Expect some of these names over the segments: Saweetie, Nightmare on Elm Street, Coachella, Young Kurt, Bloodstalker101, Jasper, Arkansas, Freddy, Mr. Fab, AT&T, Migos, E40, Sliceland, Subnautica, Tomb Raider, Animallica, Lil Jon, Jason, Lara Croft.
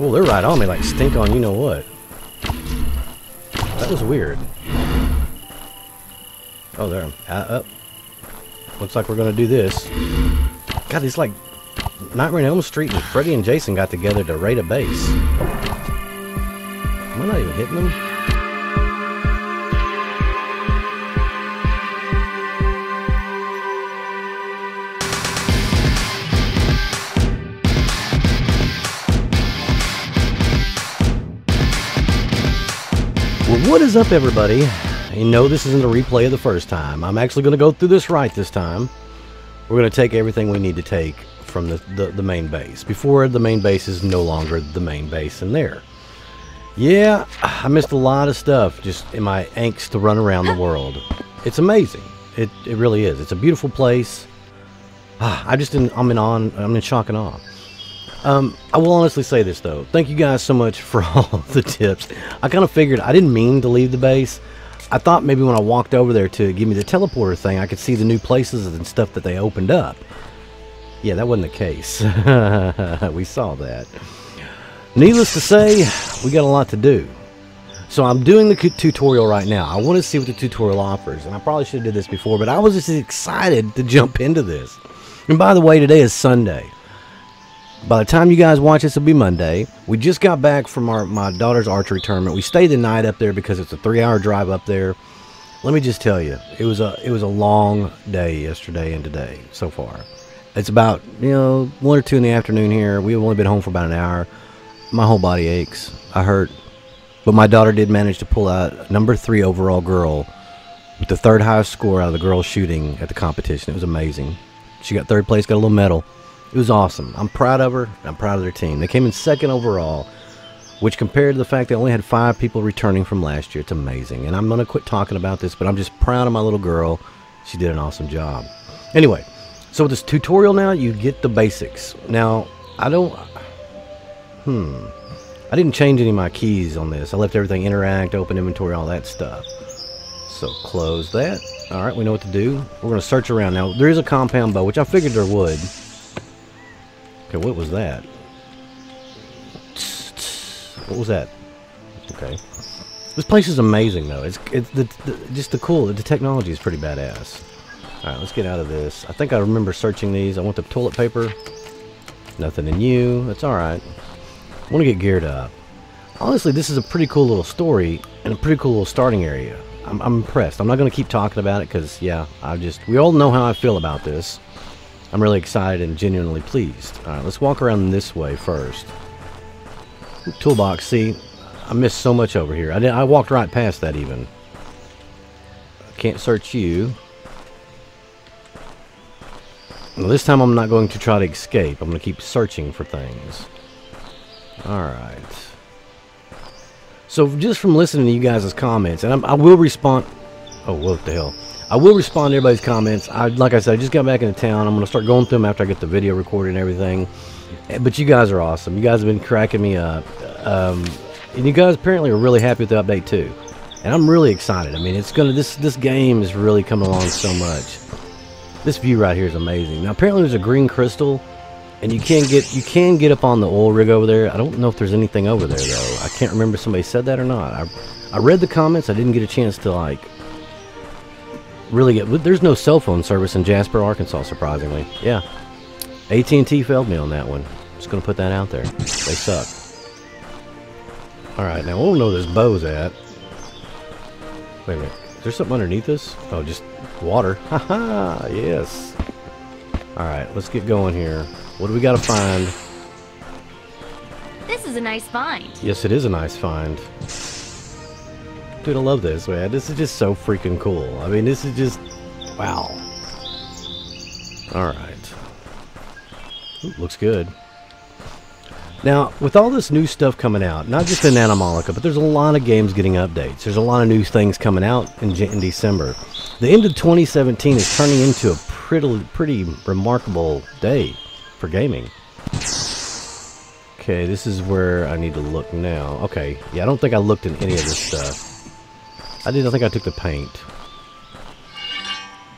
Oh, they're right on me like stink on you know what. That was weird. Oh, there. Up. Looks like we're going to do this. God, it's like Nightmare on Elm Street and Freddy and Jason got together to raid a base. Am I not even hitting them? Well, what is up, everybody? You know, this isn't a replay of the first time. I'm actually going to go through this right this time. We're going to take everything we need to take from the main base. Before, the main base is no longer the main base in there. Yeah, I missed a lot of stuff just in my angst to run around the world. It's amazing. It really is. It's a beautiful place. I'm in shock and awe. I will honestly say this, though. Thank you guys so much for all of the tips. I kind of figured I didn't mean to leave the base. I thought maybe when I walked over there to give me the teleporter thing, I could see the new places and stuff that they opened up. Yeah, that wasn't the case. We saw that. Needless to say, we got a lot to do. So I'm doing the tutorial right now. I want to see what the tutorial offers, and I probably should have did this before, but I was just excited to jump into this. And by the way, today is Sunday. By the time you guys watch this, it'll be Monday. We just got back from my daughter's archery tournament. We stayed the night up there because it's a 3-hour drive up there. Let me just tell you, it was a long day yesterday and today so far. It's about 1 or 2 in the afternoon here. We've only been home for about an hour. My whole body aches. I hurt. But my daughter did manage to pull out number 3 overall girl with the 3rd highest score out of the girls shooting at the competition. It was amazing. She got 3rd place, got a little medal. It was awesome. I'm proud of her, and I'm proud of their team. They came in 2nd overall, which compared to the fact they only had 5 people returning from last year, it's amazing. And I'm going to quit talking about this, but I'm just proud of my little girl. She did an awesome job. Anyway, so with this tutorial now, you get the basics. Now, I didn't change any of my keys on this. I left everything interact, open inventory, all that stuff. So close that. All right, we know what to do. We're going to search around now. There is a compound bow, which I figured there would. Okay, what was that? What was that? Okay. This place is amazing, though. It's the technology is pretty badass. All right, let's get out of this. I think I remember searching these. I want the toilet paper. Nothing in you. That's all right. I want to get geared up. Honestly, this is a pretty cool little story and a pretty cool little starting area. I'm impressed. I'm not going to keep talking about it because, yeah, we all know how I feel about this. I'm really excited and genuinely pleased. All right, let's walk around this way first. Toolbox. See, I missed so much over here. I walked right past that even. Can't search you. Well, this time I'm not going to try to escape. I'm going to keep searching for things. Alright. So just from listening to you guys' comments, and I will respond... Oh, what the hell. I will respond to everybody's comments. Like I said, I just got back into town. I'm going to start going through them after I get the video recorded and everything. But you guys are awesome. You guys have been cracking me up. And you guys apparently are really happy with the update too. And I'm really excited. I mean, this game is really coming along so much. This view right here is amazing. Now, apparently there's a green crystal. And you can get up on the oil rig over there. I don't know if there's anything over there, though. I can't remember if somebody said that or not. I read the comments. I didn't get a chance to, like, really get... There's no cell phone service in Jasper, Arkansas, surprisingly. Yeah. AT&T failed me on that one. Just going to put that out there. They suck. All right. Now, I don't know where this bow's at. Wait a minute. Is there something underneath this? Oh, just water. Ha-ha! Yes. All right. Let's get going here. What do we gotta find? This is a nice find. Yes, it is a nice find. Dude, I love this, man. This is just so freaking cool. I mean, this is just... Wow. Alright. Looks good. Now, with all this new stuff coming out, not just in Animallica, but there's a lot of games getting updates. There's a lot of new things coming out in December. The end of 2017 is turning into a pretty remarkable day for gaming. Okay, this is where I need to look now. Okay, yeah, I don't think I looked in any of this stuff. I didn't think I took the paint.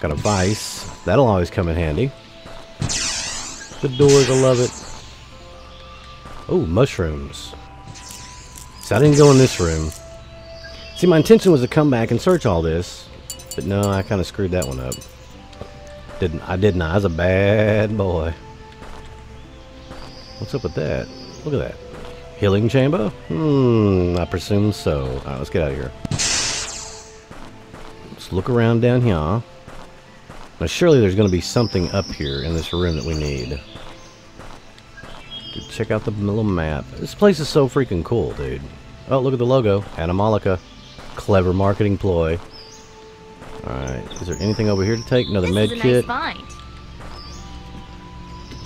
Got a vise. That'll always come in handy. The doors, I love it. Oh, mushrooms. So I didn't go in this room. See, my intention was to come back and search all this, but no, I kind of screwed that one up. I was a bad boy. What's up with that? Look at that. Healing chamber? I presume so. Alright, let's get out of here. Let's look around down here. Now, surely there's going to be something up here in this room that we need. Dude, check out the little map. This place is so freaking cool, dude. Oh, look at the logo. Animallica. Clever marketing ploy. Alright, is there anything over here to take? Another med kit. Nice.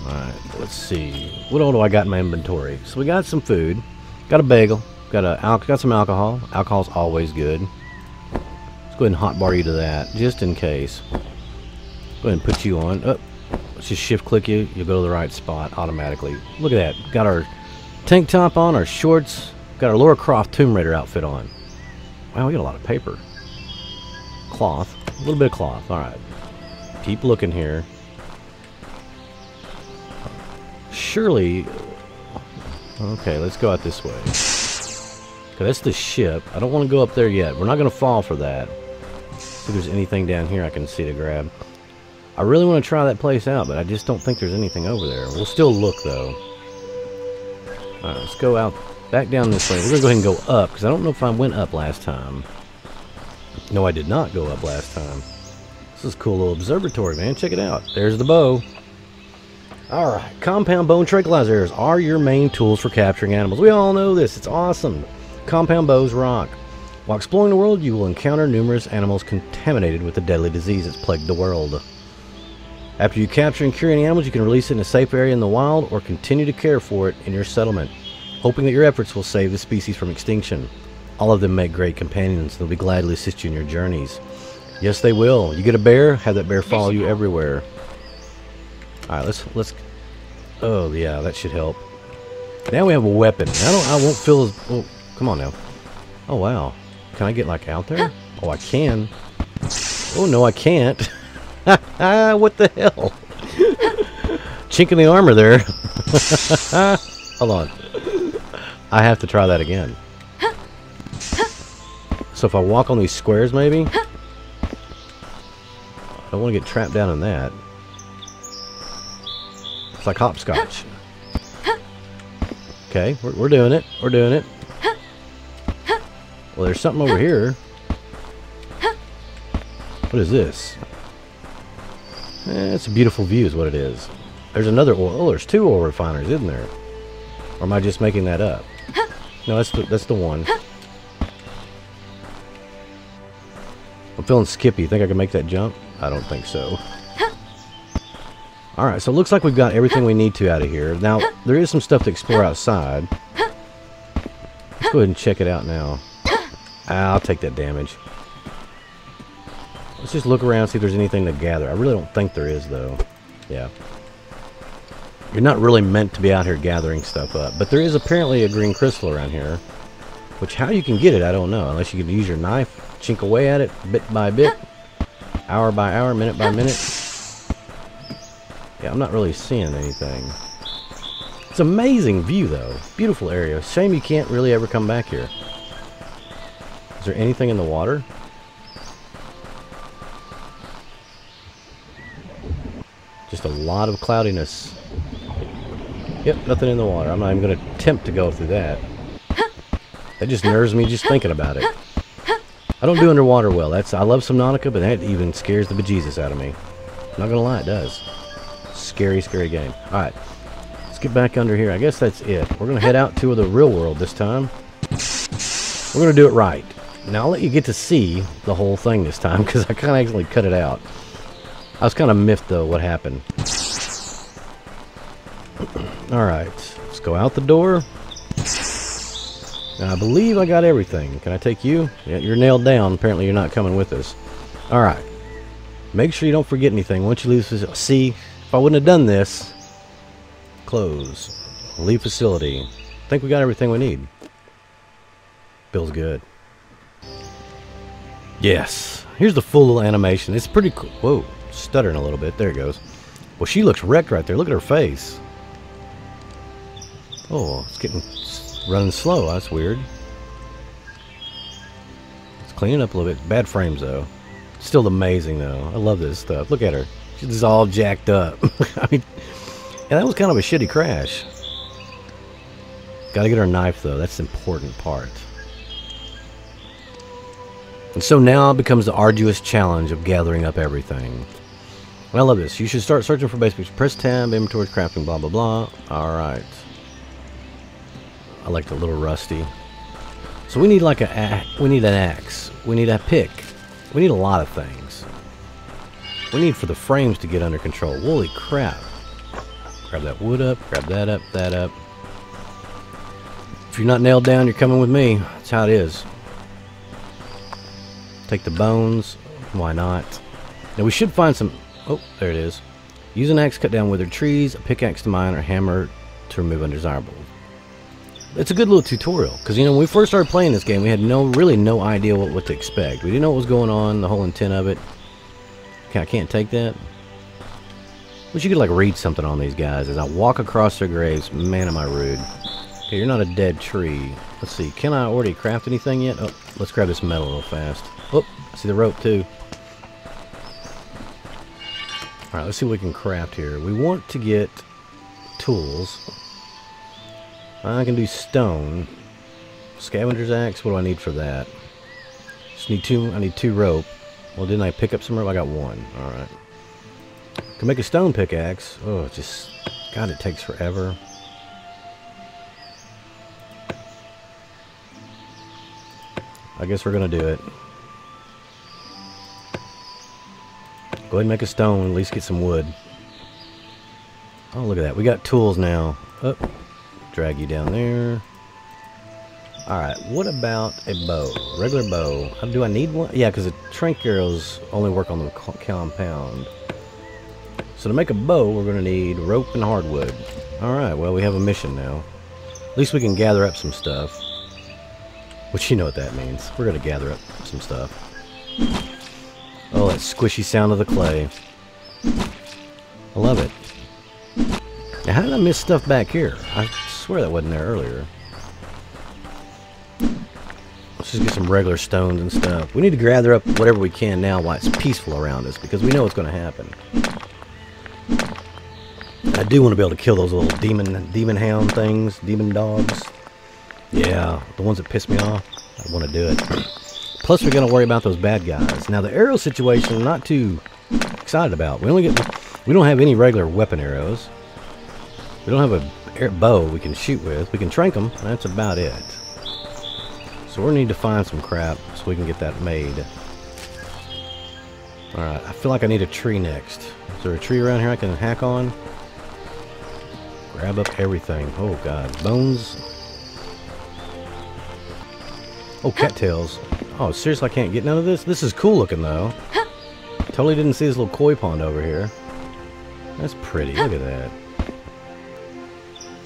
Alright, let's see. What all do I got in my inventory? So we got some food. Got a bagel. Got some alcohol. Alcohol's always good. Let's go ahead and hotbar you to that, just in case. Go ahead and put you on. Oh, let's just shift click you. You'll go to the right spot automatically. Look at that. Got our tank top on, our shorts. Got our Lara Croft Tomb Raider outfit on. Wow, we got a lot of paper. Cloth. A little bit of cloth. Alright. Keep looking here. Surely... Okay, let's go out this way. Okay, that's the ship. I don't want to go up there yet. We're not going to fall for that. See if there's anything down here I can see to grab. I really want to try that place out, but I just don't think there's anything over there. We'll still look, though. Alright, let's go out back down this way. We're going to go ahead and go up, because I don't know if I went up last time. No, I did not go up last time. This is a cool little observatory, man. Check it out. There's the bow. Alright, compound bow and tranquilizers are your main tools for capturing animals. We all know this. It's awesome. Compound bows rock. While exploring the world, you will encounter numerous animals contaminated with the deadly disease that's plagued the world. After you capture and cure any animals, you can release it in a safe area in the wild or continue to care for it in your settlement, hoping that your efforts will save the species from extinction. All of them make great companions, and they'll be glad to assist you in your journeys. Yes, they will. You get a bear, have that bear follow you everywhere. Alright, let's... Oh, yeah, that should help. Now we have a weapon. I won't feel as... Oh, come on now. Oh, wow. Can I get, like, out there? Oh, I can. Oh, no, I can't. What the hell? Chink in the armor there. Hold on. I have to try that again. So if I walk on these squares, maybe? I don't want to get trapped down in that. It's like hopscotch. Okay, we're doing it. We're doing it. Well, there's something over here. What is this? It's a beautiful view is what it is. There's another oil. Oh, there's two oil refiners, isn't there? Or am I just making that up? No, that's the one. I'm feeling skippy. Think I can make that jump? I don't think so. Alright, so it looks like we've got everything we need to out of here. Now, there is some stuff to explore outside. Let's go ahead and check it out now. I'll take that damage. Let's just look around, see if there's anything to gather. I really don't think there is, though. Yeah. You're not really meant to be out here gathering stuff up. But there is apparently a green crystal around here. Which, how you can get it, I don't know. Unless you can use your knife, chink away at it, bit by bit. Hour by hour, minute by minute. Yeah, I'm not really seeing anything. It's an amazing view, though. Beautiful area. Shame you can't really ever come back here. Is there anything in the water? Just a lot of cloudiness. Yep, nothing in the water. I'm not even going to attempt to go through that. That just nerves me just thinking about it. I don't do underwater well. I love Subnautica, but that even scares the bejesus out of me. I'm not going to lie, it does. Scary, scary game. Alright, let's get back under here. I guess that's it. We're going to head out to the real world this time. We're going to do it right. Now, I'll let you get to see the whole thing this time, because I kind of accidentally cut it out. I was kind of miffed, though, what happened. Alright, let's go out the door. Now, I believe I got everything. Can I take you? Yeah, you're nailed down. Apparently, you're not coming with us. Alright. Make sure you don't forget anything. Once you leave the facility... See, if I wouldn't have done this... Close. Leave facility. I think we got everything we need. Feels good. Yes. Here's the full little animation. It's pretty cool. Whoa. Stuttering a little bit. There it goes. Well, she looks wrecked right there. Look at her face. Oh, it's getting running slow. That's weird. It's cleaning up a little bit. Bad frames though. Still amazing though. I love this stuff. Look at her. She's all jacked up. I mean, and that was kind of a shitty crash. Gotta get her knife though. That's the important part. And so now becomes the arduous challenge of gathering up everything. And I love this. You should start searching for basics. Press tab, inventory, crafting, blah, blah, blah. All right. I like the little rusty. So we need like we need an axe. We need a pick. We need a lot of things. We need for the frames to get under control. Holy crap. Grab that wood up. Grab that up, that up. If you're not nailed down, you're coming with me. That's how it is. Take the bones. Why not? Now we should find some... Oh, there it is. Use an axe to cut down withered trees, a pickaxe to mine, or hammer to remove undesirable. It's a good little tutorial, because, you know, when we first started playing this game, we had really no idea what to expect. We didn't know what was going on, the whole intent of it. Okay, I can't take that. Wish you could, like, read something on these guys. As I walk across their graves, man, am I rude. Okay, you're not a dead tree. Let's see, can I already craft anything yet? Oh, let's grab this metal real fast. Oh, I see the rope, too. Alright, let's see what we can craft here. We want to get tools. I can do stone. Scavenger's axe, what do I need for that? Just need two, I need two rope. Well, didn't I pick up some rope? I got one. Alright. Can make a stone pickaxe. Oh, it just... God, it takes forever. I guess we're gonna do it. Go ahead and make a stone, at least get some wood. Oh, look at that. We got tools now. Oh. Drag you down there. Alright, what about a bow? Regular bow. Do I need one? Yeah, because the trank arrows only work on the compound. So to make a bow, we're going to need rope and hardwood. Alright, well, we have a mission now. At least we can gather up some stuff. Which you know what that means. We're going to gather up some stuff. Oh, that squishy sound of the clay. I love it. Now, how did I miss stuff back here? I swear that wasn't there earlier. Let's just get some regular stones and stuff. We need to gather up whatever we can now while it's peaceful around us, because we know what's going to happen. I do want to be able to kill those little demon hound things, demon dogs. Yeah, the ones that piss me off. I want to do it. Plus, we're going to worry about those bad guys. Now, the arrow situation, I'm not too excited about. We don't have any regular weapon arrows. We don't have a bow we can shoot with. We can trank them, and that's about it. So we're going to need to find some crap so we can get that made. Alright, I feel like I need a tree next. Is there a tree around here I can hack on? Grab up everything. Oh, God. Bones. Oh, cattails. Oh, seriously, I can't get none of this? This is cool looking, though. Totally didn't see this little koi pond over here. That's pretty. Look at that.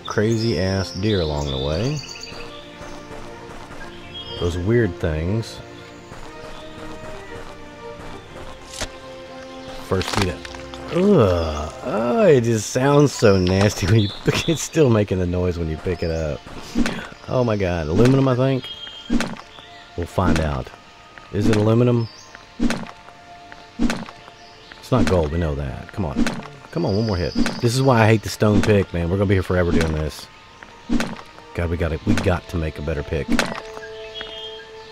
Crazy ass deer along the way. Those weird things. First feed up. Ugh. Oh, it just sounds so nasty when you pick it. It's still making the noise when you pick it up. Oh my god. Aluminum, I think? We'll find out. Is it aluminum? It's not gold, we know that. Come on. Come on, one more hit. This is why I hate the stone pick, man. We're gonna be here forever doing this. God, we got to make a better pick.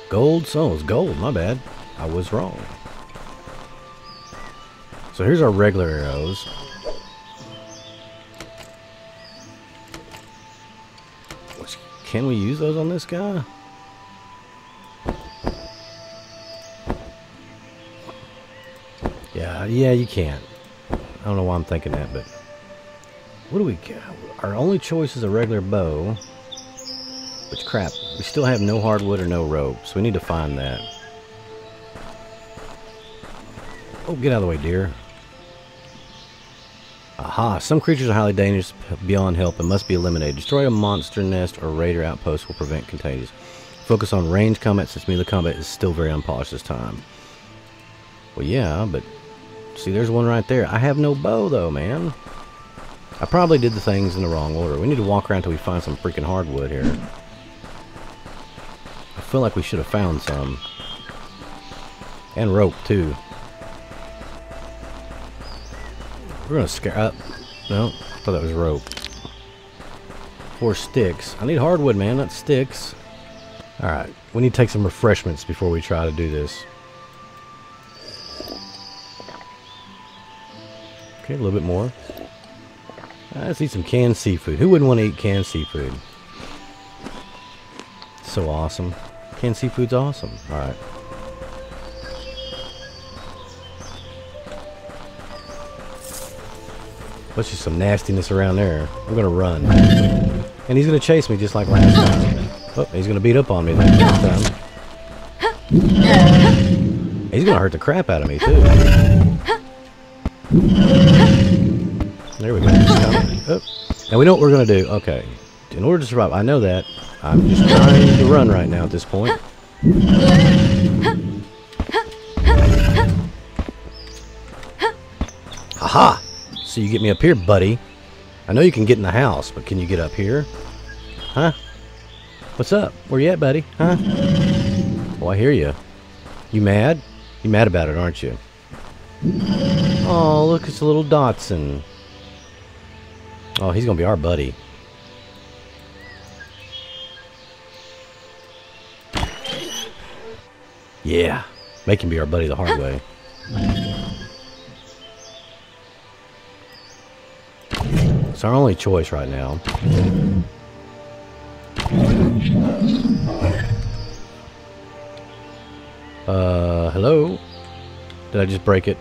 Gold? So it's gold, my bad. I was wrong. So here's our regular arrows. Can we use those on this guy? Yeah, you can't. I don't know why I'm thinking that, but what do we got? Our only choice is a regular bow, which crap, we still have no hardwood or no rope, so we need to find that. Oh, get out of the way, deer. Aha, some creatures are highly dangerous beyond help and must be eliminated. Destroy a monster nest or raider outpost will prevent contagions. Focus on range combat since melee combat is still very unpolished this time. Well, yeah, but see, there's one right there. I have no bow, though, man. I probably did the things in the wrong order. We need to walk around till we find some freaking hardwood here. I feel like we should have found some. And rope, too. We're gonna scare up. No, I thought that was rope. 4 sticks. I need hardwood, man, not sticks. Alright, we need to take some refreshments before we try to do this. Okay, a little bit more. Let's eat some canned seafood. Who wouldn't want to eat canned seafood? It's so awesome. Canned seafood's awesome. Alright. Let's just some nastiness around there. I'm gonna run. And he's gonna chase me just like last time. Oh, he's gonna beat up on me this time. He's gonna hurt the crap out of me, too. There we go. Oh. And we know what we're gonna do. Okay. In order to survive, I know that. I'm just trying to run right now at this point. Haha! So you get me up here, buddy. I know you can get in the house, but can you get up here? Huh? What's up? Where you at, buddy? Huh? Oh, I hear you. You mad? You mad about it, aren't you? Oh, look, it's a little Dotson. Oh, he's gonna be our buddy. Yeah, make him be our buddy the hard way. It's our only choice right now. Hello? Did I just break it?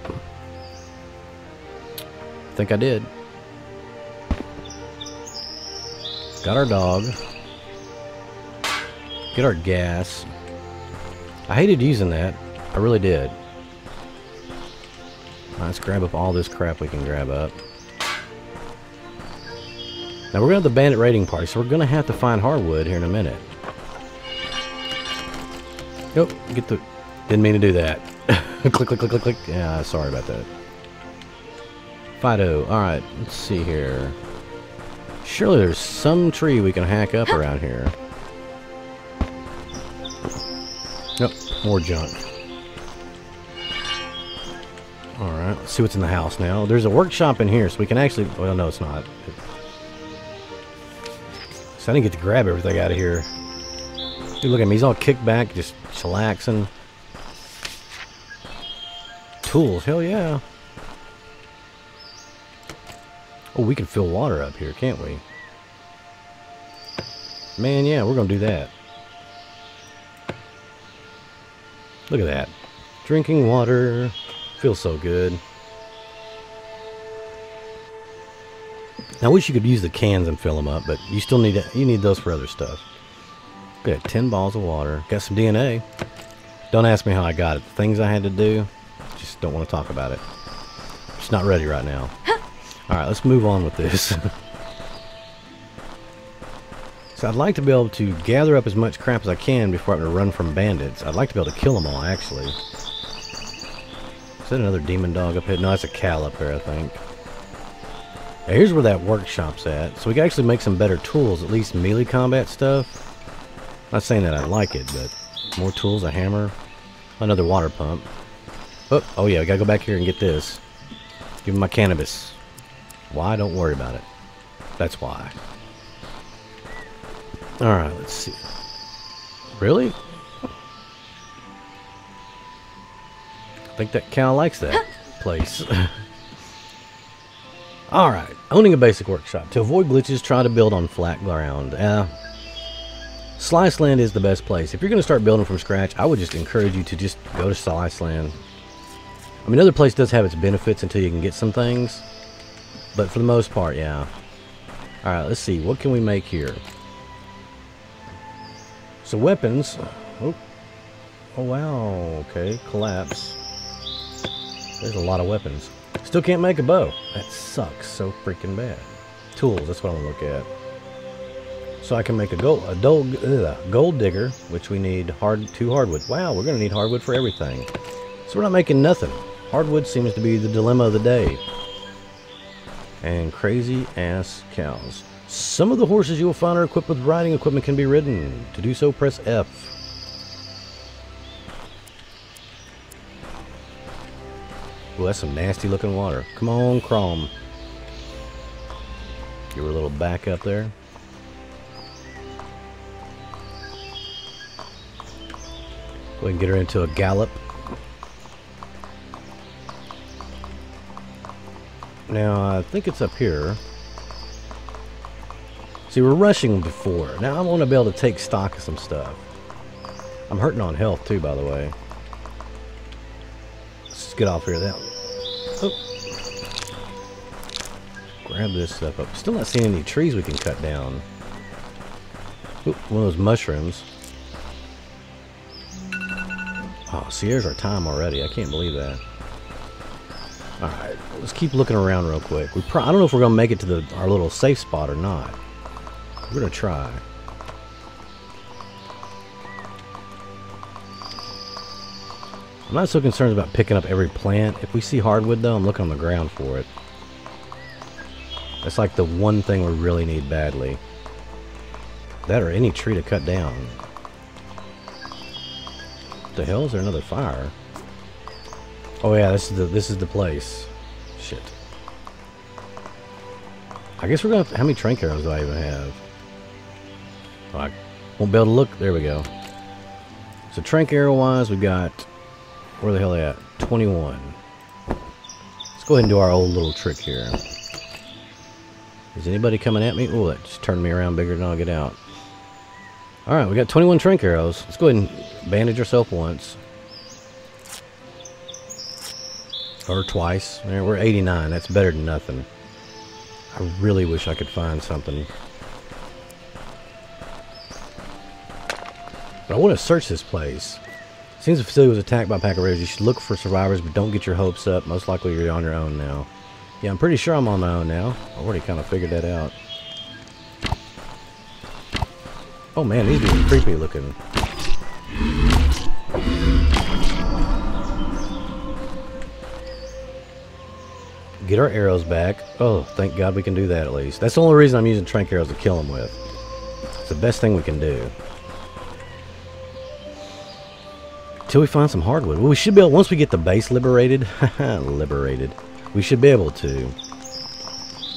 I think I did. Got our dog. Get our gas. I hated using that. I really did. Let's grab up all this crap we can grab up. Now we're going to have the bandit raiding party, so we're going to have to find hardwood here in a minute. Nope, get the... Didn't mean to do that. Click, click, click, click, click. Yeah, sorry about that. Fido. Alright, let's see here. Surely there's some tree we can hack up around here. Nope, more junk. Alright, let's see what's in the house now. There's a workshop in here, so we can actually... Well, no, it's not. I didn't get to grab everything out of here. Dude, look at him. He's all kicked back, just chillaxing. Tools. Hell yeah. Oh, we can fill water up here, can't we? Man, yeah, we're going to do that. Look at that. Drinking water. Feels so good. I wish you could use the cans and fill them up, but you still need you need those for other stuff. Good, 10 balls of water. Got some DNA. Don't ask me how I got it. The things I had to do, just don't want to talk about it. Just not ready right now. All right, let's move on with this. So I'd like to be able to gather up as much crap as I can before I have to run from bandits. I'd like to be able to kill them all, actually. Is that another demon dog up here? No, that's a cow up there, I think. Now here's where that workshop's at, so we can actually make some better tools, at least melee combat stuff. Not saying that I like it, but more tools, a hammer, another water pump. Oh yeah, I gotta go back here and get this. Give him my cannabis. Why? Don't worry about it. That's why. Alright, let's see. Really? I think that cow likes that place. Alright, owning a basic workshop. To avoid glitches, try to build on flat ground. Sliceland is the best place. If you're going to start building from scratch, I would just encourage you to just go to Sliceland. I mean, another place does have its benefits until you can get some things. But for the most part, yeah. Alright, let's see. What can we make here? So weapons. Oh wow. Okay, collapse. There's a lot of weapons. Still can't make a bow. That sucks so freaking bad. Tools, that's what I'm going to look at. So I can make a gold digger, which we need 2 hardwood. Wow, we're going to need hardwood for everything. So we're not making nothing. Hardwood seems to be the dilemma of the day. and crazy ass cows. Some of the horses you will find are equipped with riding equipment can be ridden. To do so, press F. Well, that's some nasty looking water. Come on, Chrome. Give her a little back up there. Go ahead and get her into a gallop. Now, I think it's up here. See, we were rushing before. Now I want to be able to take stock of some stuff. I'm hurting on health too, by the way. Let's get off here. That. Oh. Grab this stuff up. Still not seeing any trees we can cut down. Oop, one of those mushrooms. Oh, see, there's our time already. I can't believe that. Alright, let's keep looking around real quick. I don't know if we're going to make it to our little safe spot or not. We're going to try. I'm not so concerned about picking up every plant. If we see hardwood, though, I'm looking on the ground for it. That's like the one thing we really need badly. That or any tree to cut down. What the hell? Is there another fire? Oh yeah, this is the place. Shit. I guess we're gonna have to, how many train arrows do I even have? Oh, I won't be able to look. There we go. So train arrow wise, we got, where the hell are they at? 21. Let's go ahead and do our old little trick here. Is anybody coming at me? Oh, that just turned me around bigger than I'll get out. All right, we got 21 train arrows. Let's go ahead and bandage ourselves once. Or twice. We're 89. That's better than nothing. I really wish I could find something. But I want to search this place. Seems the facility was attacked by a pack of raiders. You should look for survivors, but don't get your hopes up. Most likely you're on your own now. Yeah, I'm pretty sure I'm on my own now. I already kind of figured that out. Oh man, these are creepy looking. Get our arrows back. Oh, thank God we can do that at least. That's the only reason I'm using trank arrows to kill them with. It's the best thing we can do. Till we find some hardwood. Well, we should be able, once we get the base liberated, we should be able to.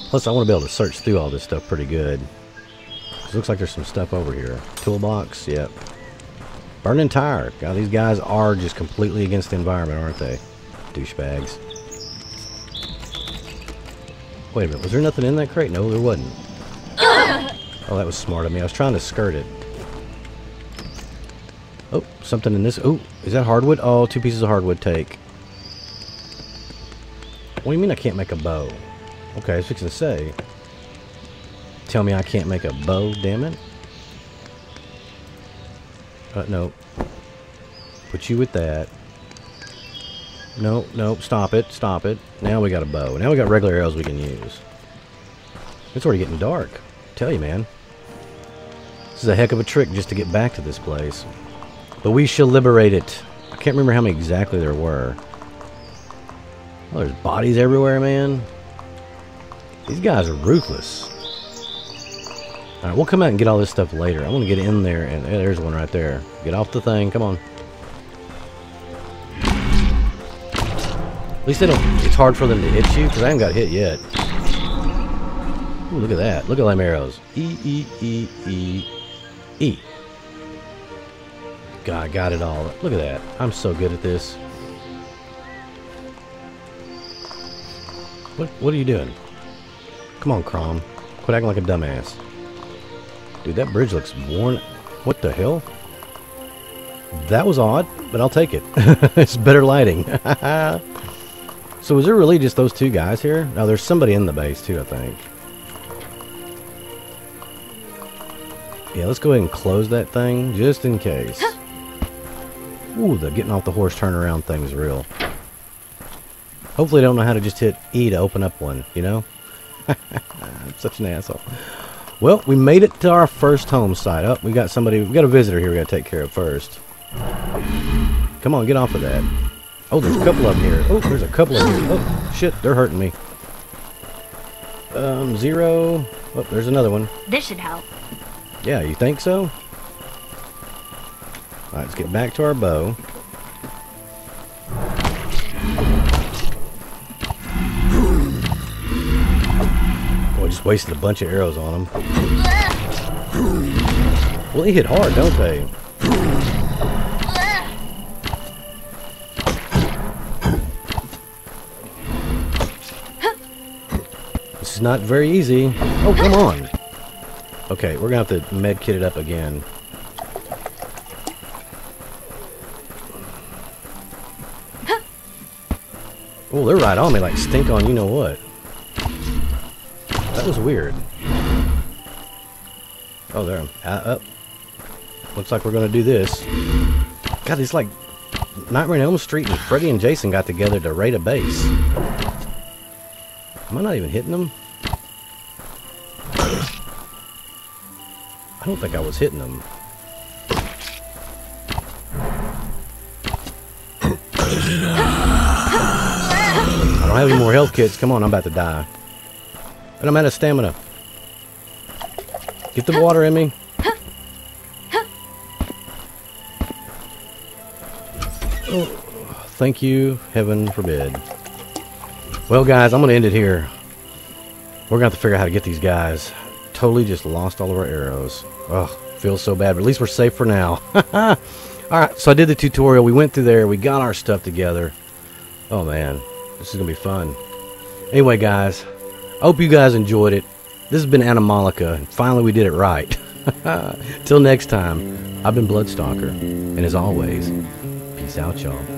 Plus, I want to be able to search through all this stuff pretty good. It looks like there's some stuff over here. Toolbox, yep. Burning tire. God, these guys are just completely against the environment, aren't they? Douchebags. Wait a minute, was there nothing in that crate? No, there wasn't. Oh, that was smart of me. I was trying to skirt it. Oh, something in this. Oh, is that hardwood? Oh, two pieces of hardwood take. What do you mean I can't make a bow? Okay, I was fixing to say. Tell me I can't make a bow, damn it. No. Put you with that. Nope, nope, stop it, stop it. Now we got a bow. Now we got regular arrows we can use. It's already getting dark. I tell you, man. This is a heck of a trick just to get back to this place. But we shall liberate it. I can't remember how many exactly there were. Well, there's bodies everywhere, man. These guys are ruthless. Alright, we'll come out and get all this stuff later. I want to get in there and there's one right there. Get off the thing, come on. At least they don't, it's hard for them to hit you, because I haven't got hit yet. Ooh, look at that. Look at them arrows. E. God, I got it all. Look at that. I'm so good at this. What are you doing? Come on, Crom. Quit acting like a dumbass. Dude, that bridge looks worn. What the hell? That was odd, but I'll take it. It's better lighting. So is there really just those two guys here? No, there's somebody in the base too, I think. Yeah, let's go ahead and close that thing, just in case. Ooh, the getting off the horse turnaround thing is real. Hopefully I don't know how to just hit E to open up one, you know? I'm such an asshole. Well, we made it to our first home site. Oh, we got somebody, we got a visitor here we gotta take care of first. Come on, get off of that. Oh, there's a couple of them here. Oh, there's a couple of them here. Oh, shit, they're hurting me. Zero. Oh, there's another one. This should help. Yeah, you think so? All right, let's get back to our bow. Boy, just wasted a bunch of arrows on them. Well, they hit hard, don't they? This is not very easy. Oh, come on. Okay, we're going to have to medkit it up again. Oh, they're right on me like stink on you know what. That was weird. Oh, there. Up. Looks like we're going to do this. God, it's like Nightmare on Elm Street and Freddy and Jason got together to raid a base. Am I not even hitting them? I don't think I was hitting them. I don't have any more health kits. Come on, I'm about to die. And I'm out of stamina. Get the water in me. Oh, thank you, heaven forbid. Well, guys, I'm going to end it here. We're going to have to figure out how to get these guys. Totally just lost all of our arrows. Oh, feels so bad, but at least we're safe for now. Alright, so I did the tutorial. We went through there. We got our stuff together. Oh, man. This is going to be fun. Anyway, guys, I hope you guys enjoyed it. This has been Animallica, and finally we did it right. Till next time, I've been Bloodstalker, and as always, peace out, y'all.